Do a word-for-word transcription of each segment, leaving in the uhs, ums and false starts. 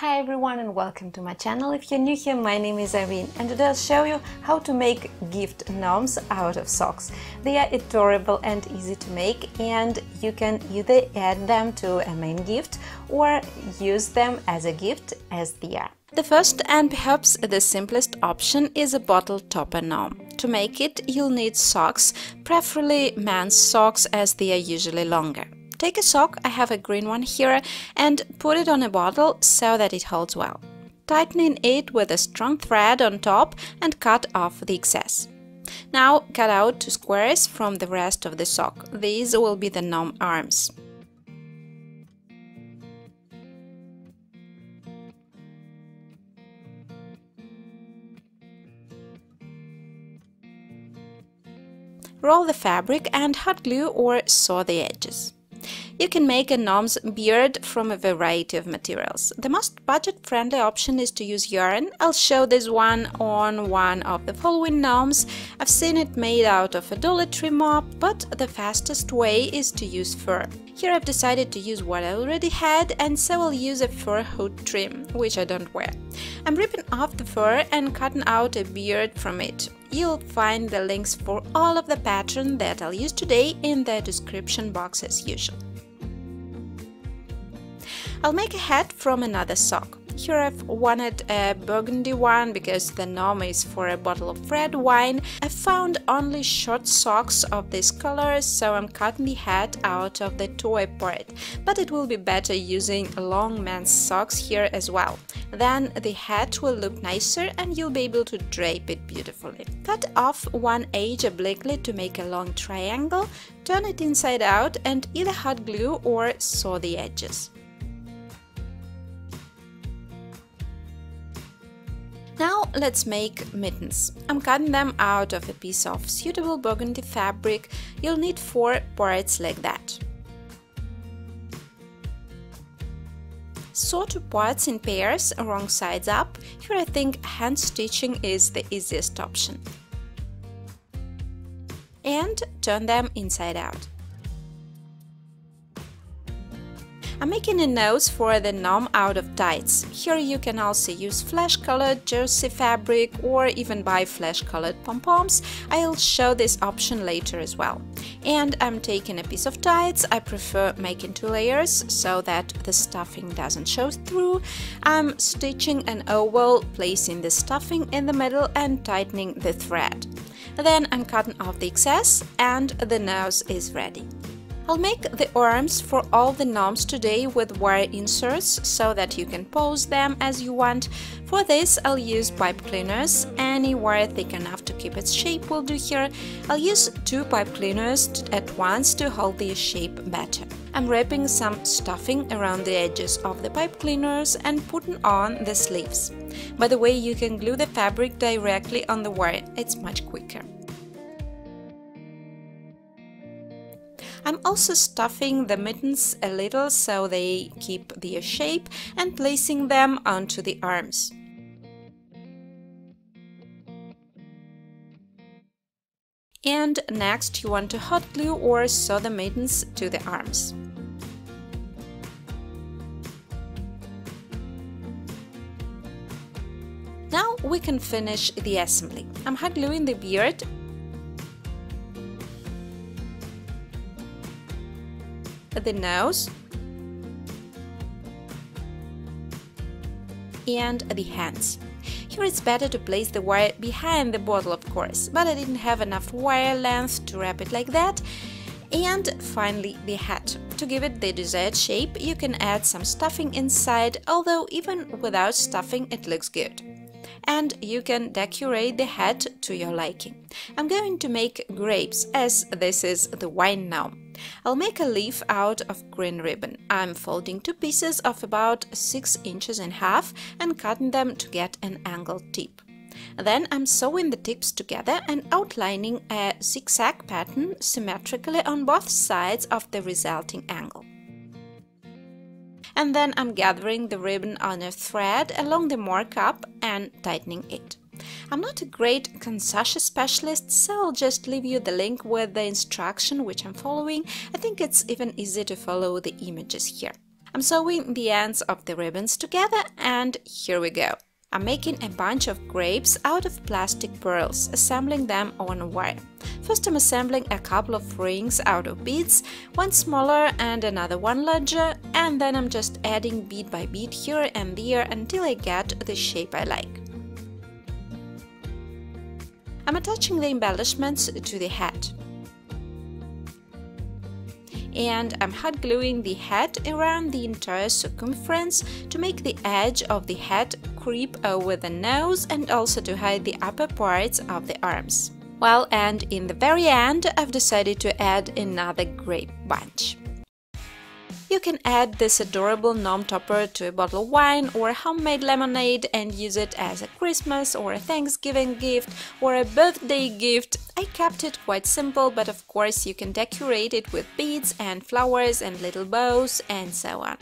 Hi everyone and welcome to my channel. If you're new here, my name is Irene and today I'll show you how to make gift gnomes out of socks. They are adorable and easy to make and you can either add them to a main gift or use them as a gift as they are. The first and perhaps the simplest option is a bottle topper gnome. To make it, you'll need socks, preferably men's socks as they are usually longer. Take a sock, I have a green one here, and put it on a bottle so that it holds well. Tightening it with a strong thread on top and cut off the excess. Now cut out two squares from the rest of the sock. These will be the gnome arms. Roll the fabric and hot glue or saw the edges. You can make a gnome's beard from a variety of materials. The most budget-friendly option is to use yarn. I'll show this one on one of the following gnomes. I've seen it made out of a Dollar Tree mop, but the fastest way is to use fur. Here I've decided to use what I already had, and so I'll use a fur hood trim, which I don't wear. I'm ripping off the fur and cutting out a beard from it. You'll find the links for all of the patterns that I'll use today in the description box as usual. I'll make a hat from another sock. Here I've wanted a burgundy one because the gnome is for a bottle of red wine. I found only short socks of this color, so I'm cutting the hat out of the toy part, but it will be better using long men's socks here as well. Then the hat will look nicer and you'll be able to drape it beautifully. Cut off one edge obliquely to make a long triangle, turn it inside out and either hot glue or saw the edges. Now let's make mittens. I'm cutting them out of a piece of suitable burgundy fabric. You'll need four parts like that. Sew two parts in pairs, wrong sides up. Here I think hand stitching is the easiest option. And turn them inside out. I'm making a nose for the gnome out of tights. Here you can also use flesh-colored jersey fabric or even buy flesh-colored pom-poms. I'll show this option later as well. And I'm taking a piece of tights. I prefer making two layers so that the stuffing doesn't show through. I'm stitching an oval, placing the stuffing in the middle and tightening the thread. Then I'm cutting off the excess and the nose is ready. I'll make the arms for all the gnomes today with wire inserts so that you can pose them as you want. For this I'll use pipe cleaners. Any wire thick enough to keep its shape will do here. I'll use two pipe cleaners at once to hold the shape better. I'm wrapping some stuffing around the edges of the pipe cleaners and putting on the sleeves. By the way, you can glue the fabric directly on the wire, it's much quicker. I'm also stuffing the mittens a little so they keep their shape and placing them onto the arms. And next you want to hot glue or sew the mittens to the arms. Now we can finish the assembly. I'm hot gluing the beard. The nose and the hands. Here it's better to place the wire behind the bottle, of course, but I didn't have enough wire length to wrap it like that. And finally the hat. To give it the desired shape, you can add some stuffing inside, although even without stuffing it looks good. And you can decorate the hat to your liking. I'm going to make grapes, as this is the wine gnome. I'll make a leaf out of green ribbon. I'm folding two pieces of about six inches in half and cutting them to get an angled tip. Then I'm sewing the tips together and outlining a zigzag pattern symmetrically on both sides of the resulting angle. And then I'm gathering the ribbon on a thread along the mark up and tightening it. I'm not a great consashi specialist, so I'll just leave you the link with the instruction which I'm following. I think it's even easy to follow the images here. I'm sewing the ends of the ribbons together and here we go. I'm making a bunch of grapes out of plastic pearls, assembling them on a wire. First I'm assembling a couple of rings out of beads, one smaller and another one larger, and then I'm just adding bead by bead here and there until I get the shape I like. I'm attaching the embellishments to the hat. And I'm hot gluing the hat around the entire circumference to make the edge of the hat creep over the nose and also to hide the upper parts of the arms. Well, and in the very end, I've decided to add another grape bunch. You can add this adorable gnome topper to a bottle of wine or homemade lemonade and use it as a Christmas or a Thanksgiving gift or a birthday gift. I kept it quite simple, but of course you can decorate it with beads and flowers and little bows and so on.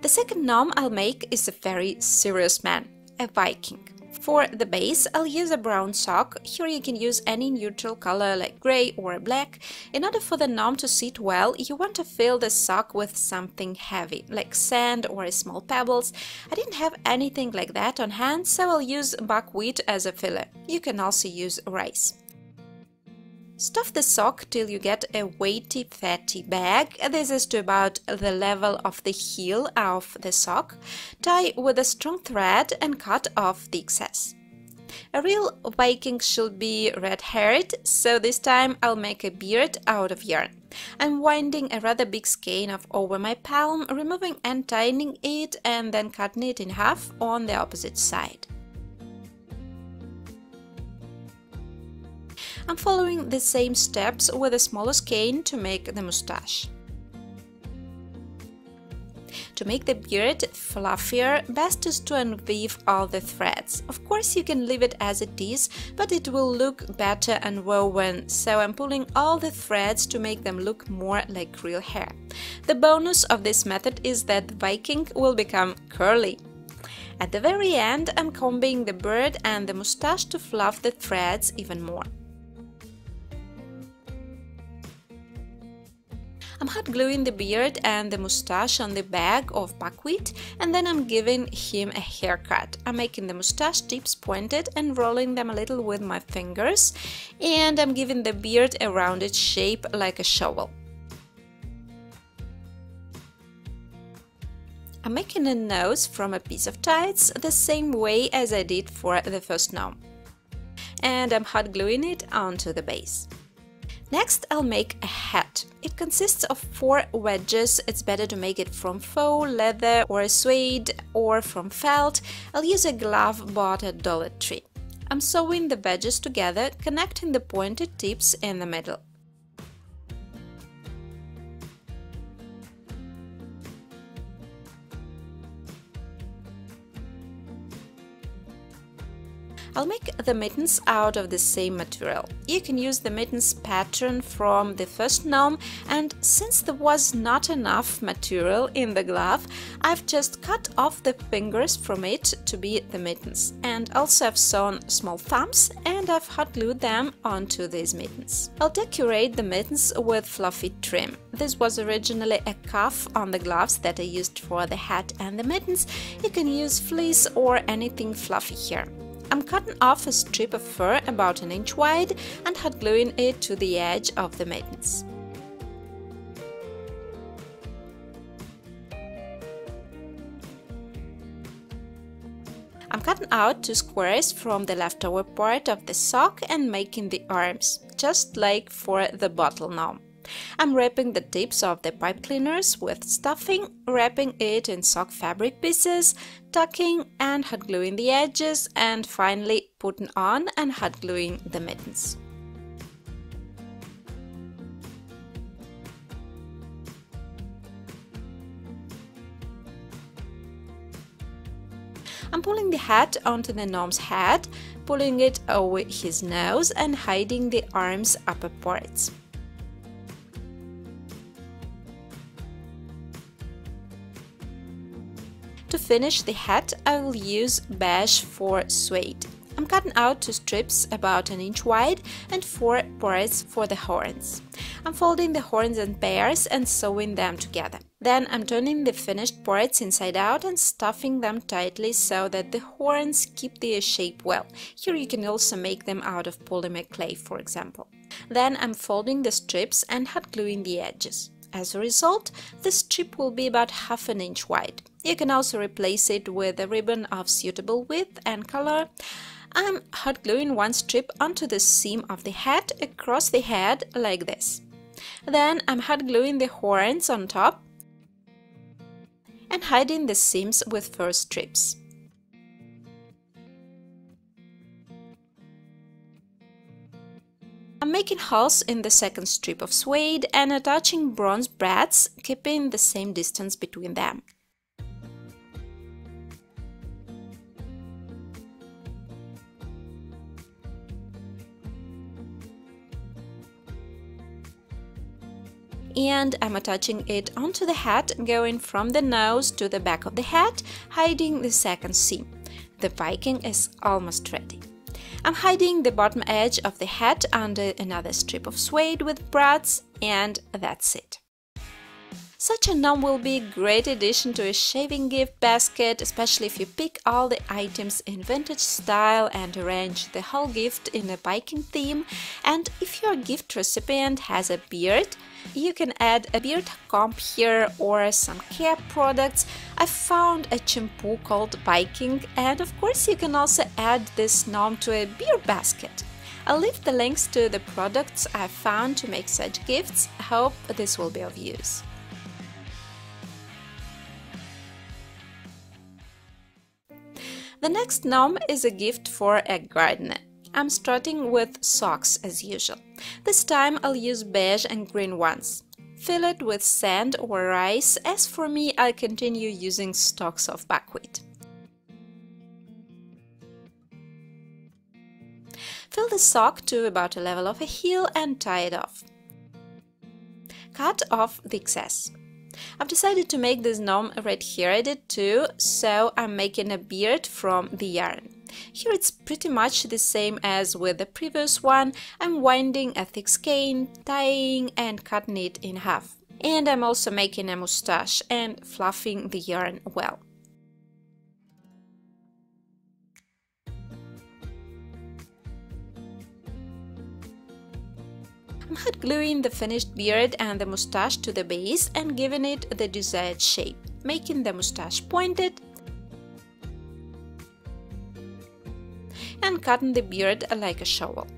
The second gnome I'll make is a very serious man, a Viking. For the base, I'll use a brown sock. Here you can use any neutral color like grey or black. In order for the gnome to sit well, you want to fill the sock with something heavy, like sand or small pebbles. I didn't have anything like that on hand, so I'll use buckwheat as a filler. You can also use rice. Stuff the sock till you get a weighty, fatty bag. This is to about the level of the heel of the sock. Tie with a strong thread and cut off the excess. A real Viking should be red-haired, so this time I'll make a beard out of yarn. I'm winding a rather big skein of over my palm, removing and tightening it, and then cutting it in half on the opposite side. I'm following the same steps with a smaller skein to make the mustache. To make the beard fluffier, best is to unweave all the threads. Of course you can leave it as it is, but it will look better unwoven, so I'm pulling all the threads to make them look more like real hair. The bonus of this method is that the Viking will become curly. At the very end, I'm combing the beard and the mustache to fluff the threads even more. I'm hot gluing the beard and the mustache on the bag of buckwheat, and then I'm giving him a haircut. I'm making the mustache tips pointed and rolling them a little with my fingers, and I'm giving the beard a rounded shape like a shovel. I'm making a nose from a piece of tights the same way as I did for the first gnome. And I'm hot gluing it onto the base. Next I'll make a hat. It consists of four wedges. It's better to make it from faux, leather or suede or from felt. I'll use a glove bought at Dollar Tree. I'm sewing the wedges together, connecting the pointed tips in the middle. I'll make the mittens out of the same material. You can use the mittens pattern from the first gnome, and since there was not enough material in the glove, I've just cut off the fingers from it to be the mittens. And also I've sewn small thumbs and I've hot glued them onto these mittens. I'll decorate the mittens with fluffy trim. This was originally a cuff on the gloves that I used for the hat and the mittens. You can use fleece or anything fluffy here. I'm cutting off a strip of fur about an inch wide and hot gluing it to the edge of the mittens. I'm cutting out two squares from the leftover part of the sock and making the arms, just like for the bottle gnome. I'm wrapping the tips of the pipe cleaners with stuffing, wrapping it in sock fabric pieces, tucking and hot gluing the edges, and finally putting on and hot gluing the mittens. I'm pulling the hat onto the gnome's head, pulling it over his nose and hiding the arm's upper parts. To finish the hat, I will use beige for suede. I'm cutting out two strips about an inch wide and four pairs for the horns. I'm folding the horns and pairs and sewing them together. Then I'm turning the finished parts inside out and stuffing them tightly so that the horns keep their shape well. Here you can also make them out of polymer clay, for example. Then I'm folding the strips and hot gluing the edges. As a result, the strip will be about half an inch wide. You can also replace it with a ribbon of suitable width and color. I'm hot gluing one strip onto the seam of the hat across the head like this. Then I'm hot gluing the horns on top and hiding the seams with fur strips. I'm making holes in the second strip of suede and attaching bronze brads, keeping the same distance between them. And I'm attaching it onto the hat, going from the nose to the back of the hat, hiding the second seam. The Viking is almost ready. I'm hiding the bottom edge of the hat under another strip of suede with brads, and that's it. Such a gnome will be a great addition to a shaving gift basket, especially if you pick all the items in vintage style and arrange the whole gift in a Viking theme. And if your gift recipient has a beard, you can add a beard comb here or some care products. I found a shampoo called Viking, and of course you can also add this gnome to a beard basket. I'll leave the links to the products I found to make such gifts. I hope this will be of use. The next gnome is a gift for a gardener. I'm starting with socks as usual. This time I'll use beige and green ones. Fill it with sand or rice. As for me, I'll continue using stalks of buckwheat. Fill the sock to about a level of a heel and tie it off. Cut off the excess. I've decided to make this gnome red-haired too, so I'm making a beard from the yarn. Here it's pretty much the same as with the previous one. I'm winding a thick skein, tying and cutting it in half. And I'm also making a mustache and fluffing the yarn well. I'm hot gluing the finished beard and the mustache to the base and giving it the desired shape, making the mustache pointed and cutting the beard like a shovel.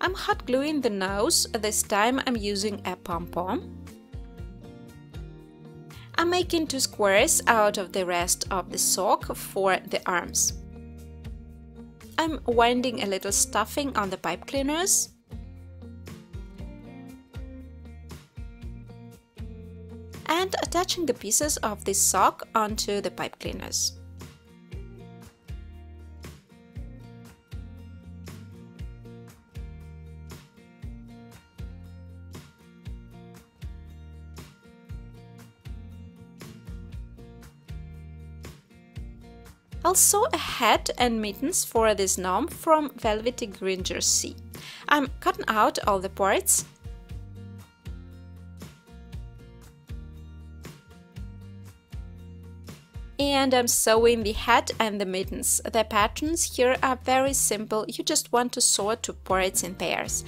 I'm hot gluing the nose. This time I'm using a pom-pom. I'm making two squares out of the rest of the sock for the arms. I'm winding a little stuffing on the pipe cleaners. And attaching the pieces of this sock onto the pipe cleaners. I'll sew a hat and mittens for this gnome from velvety green jersey. I'm cutting out all the parts and I'm sewing the hat and the mittens. The patterns here are very simple, you just want to sew two parts in pairs.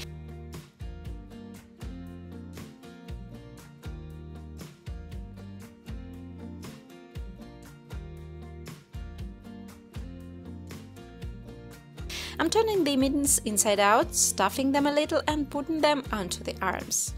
I'm turning the mittens inside out, stuffing them a little and putting them onto the arms.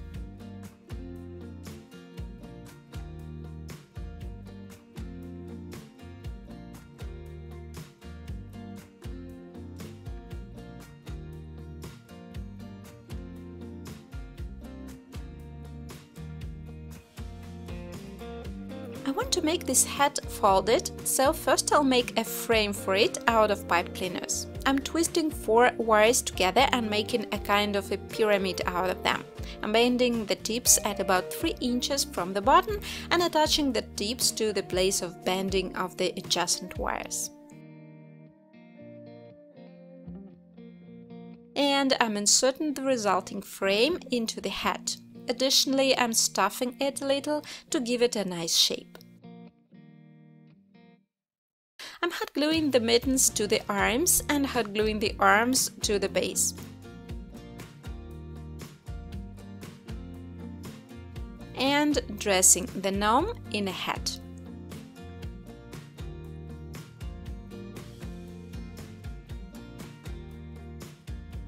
I want to make this hat folded, so first I'll make a frame for it out of pipe cleaners. I'm twisting four wires together and making a kind of a pyramid out of them. I'm bending the tips at about three inches from the bottom and attaching the tips to the place of bending of the adjacent wires. And I'm inserting the resulting frame into the hat. Additionally, I'm stuffing it a little to give it a nice shape. I'm hot gluing the mittens to the arms and hot gluing the arms to the base. And dressing the gnome in a hat.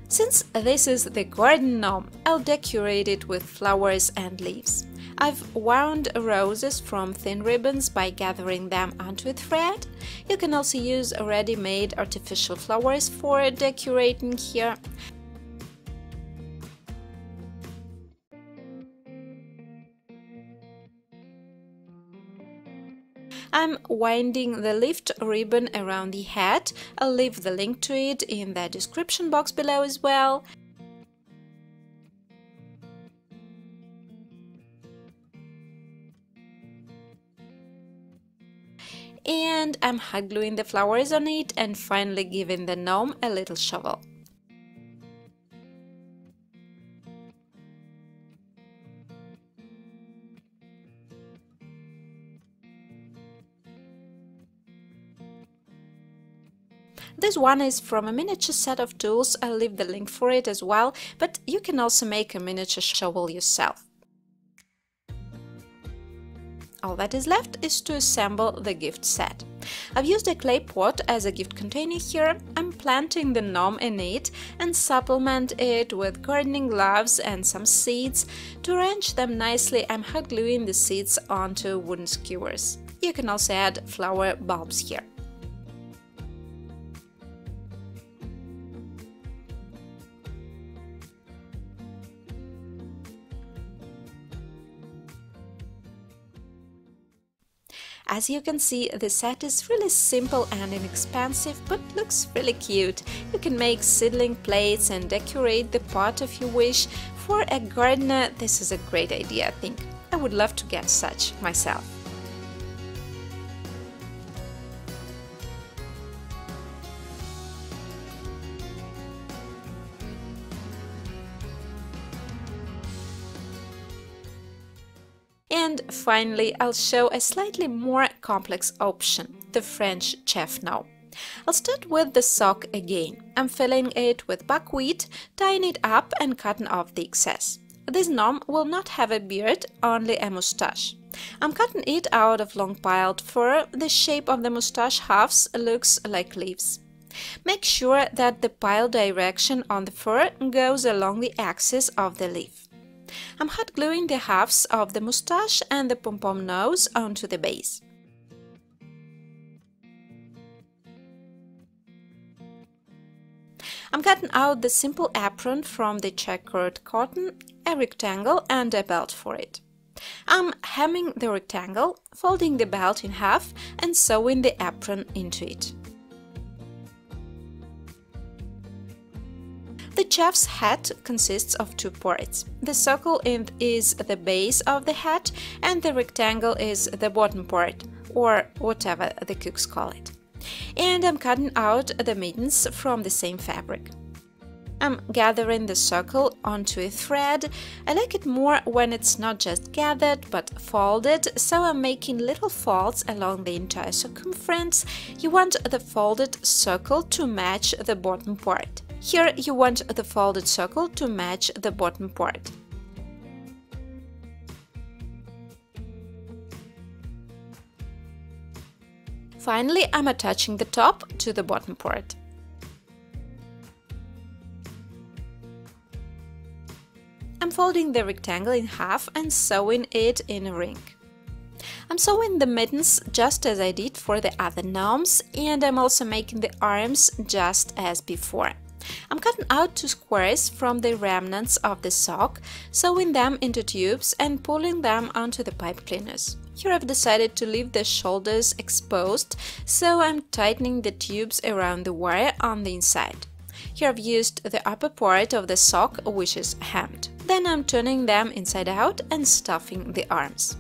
Since this is the garden gnome, I'll decorate it with flowers and leaves. I've wound roses from thin ribbons by gathering them onto a thread. You can also use ready-made artificial flowers for decorating here. I'm winding the leafed ribbon around the hat. I'll leave the link to it in the description box below as well. And I'm hot gluing the flowers on it and finally giving the gnome a little shovel. This one is from a miniature set of tools. I'll leave the link for it as well, but you can also make a miniature shovel yourself. All that is left is to assemble the gift set. I've used a clay pot as a gift container here. I'm planting the gnome in it and supplement it with gardening gloves and some seeds. To arrange them nicely, I'm hot gluing the seeds onto wooden skewers. You can also add flower bulbs here. As you can see, the set is really simple and inexpensive, but looks really cute. You can make seedling plates and decorate the pot if you wish. For a gardener, this is a great idea, I think. I would love to get such myself. And finally, I'll show a slightly more complex option, the French chef gnome. I'll start with the sock again. I'm filling it with buckwheat, tying it up and cutting off the excess. This gnome will not have a beard, only a moustache. I'm cutting it out of long piled fur. The shape of the moustache halves looks like leaves. Make sure that the pile direction on the fur goes along the axis of the leaf. I'm hot gluing the halves of the moustache and the pom-pom nose onto the base. I'm cutting out the simple apron from the checkered cotton, a rectangle and a belt for it. I'm hemming the rectangle, folding the belt in half and sewing the apron into it. The chef's hat consists of two parts. The circle is the base of the hat and the rectangle is the bottom part, or whatever the cooks call it. And I'm cutting out the mittens from the same fabric. I'm gathering the circle onto a thread. I like it more when it's not just gathered but folded, so I'm making little folds along the entire circumference. You want the folded circle to match the bottom part. Here you want the folded circle to match the bottom part. Finally, I'm attaching the top to the bottom part. I'm folding the rectangle in half and sewing it in a ring. I'm sewing the mittens just as I did for the other gnomes, and I'm also making the arms just as before. I'm cutting out two squares from the remnants of the sock, sewing them into tubes and pulling them onto the pipe cleaners. Here I've decided to leave the shoulders exposed, so I'm tightening the tubes around the wire on the inside. Here I've used the upper part of the sock, which is hemmed. Then I'm turning them inside out and stuffing the arms.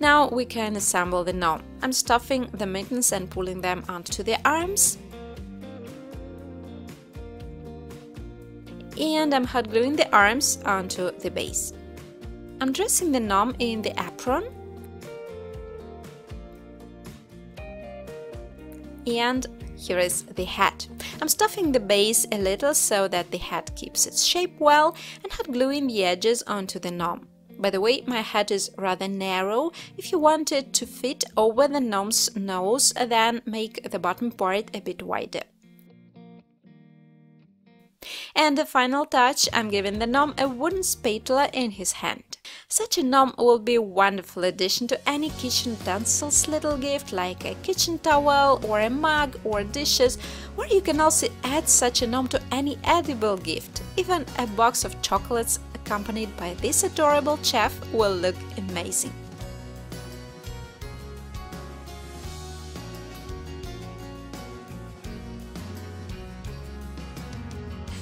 Now we can assemble the gnome. I'm stuffing the mittens and pulling them onto the arms. And I'm hot gluing the arms onto the base. I'm dressing the gnome in the apron. And here is the hat. I'm stuffing the base a little so that the hat keeps its shape well and hot gluing the edges onto the gnome. By the way, my hat is rather narrow. If you want it to fit over the gnome's nose, then make the bottom part a bit wider. And the final touch, I'm giving the gnome a wooden spatula in his hand. Such a gnome will be a wonderful addition to any kitchen utensils little gift, like a kitchen towel or a mug or dishes, or you can also add such a gnome to any edible gift. Even a box of chocolates accompanied by this adorable chef will look amazing.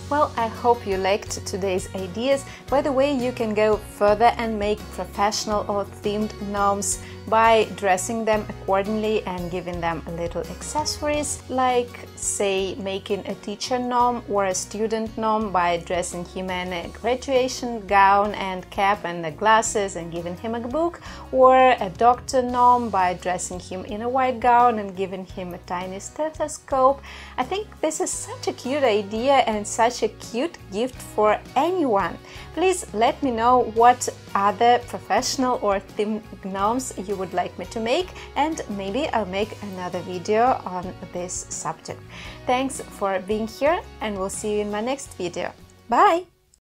Well, I hope you liked today's ideas. By the way, you can go further and make professional or themed gnomes by dressing them accordingly and giving them little accessories, like, say, making a teacher gnome or a student gnome by dressing him in a graduation gown and cap and the glasses and giving him a book, or a doctor gnome by dressing him in a white gown and giving him a tiny stethoscope. I think this is such a cute idea and such a cute gift for anyone. Please let me know what other professional or themed gnomes you would like me to make, and maybe I'll make another video on this subject. Thanks for being here, and we'll see you in my next video. Bye!